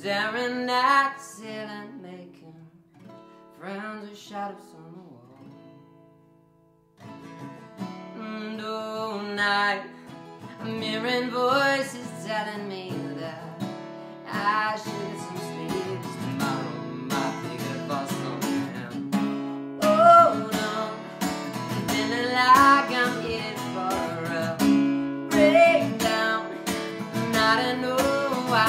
staring at the ceiling, making friends with shadows on the wall. And all night, mirroring voices telling me that I should get some sleep. Tomorrow might be good for someone. Oh no, I'm feeling like I'm in for a breakdown, and I don't know why.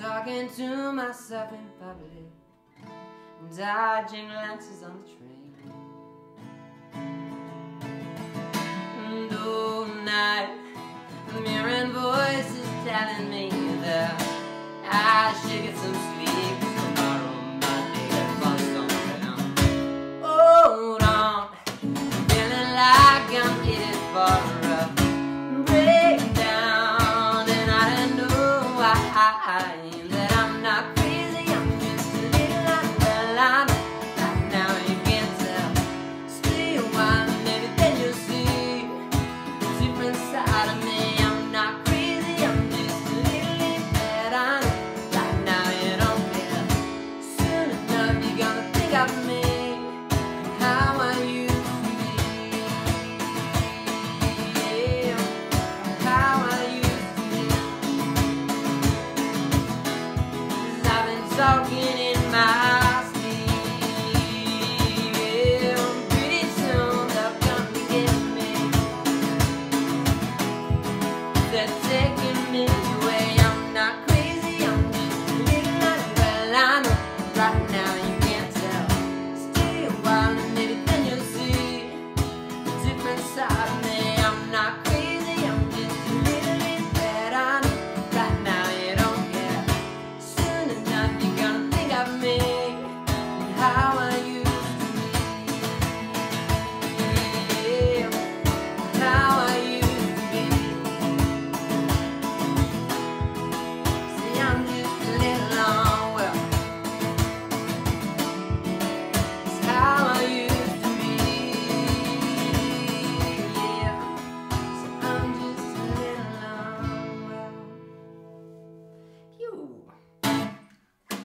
Talking to myself in public and dodging glances on the train. And all night, mirroring voices telling me that I should get some